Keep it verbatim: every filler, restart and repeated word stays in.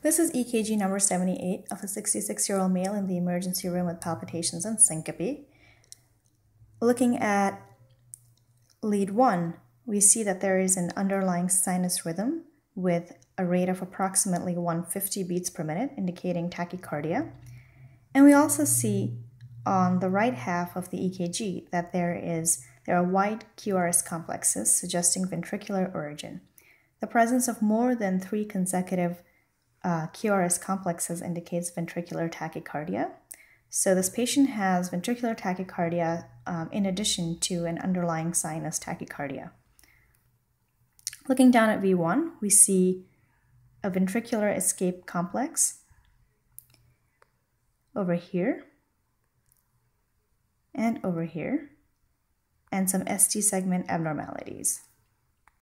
This is E K G number seventy-eight of a sixty-six-year-old male in the emergency room with palpitations and syncope. Looking at lead one, we see that there is an underlying sinus rhythm with a rate of approximately one hundred fifty beats per minute, indicating tachycardia. And we also see on the right half of the E K G that there is there are wide Q R S complexes suggesting ventricular origin. The presence of more than three consecutive uh, Q R S complexes indicates ventricular tachycardia. So this patient has ventricular tachycardia um, in addition to an underlying sinus tachycardia. Looking down at V one, we see a ventricular escape complex over here and over here, and some S T segment abnormalities.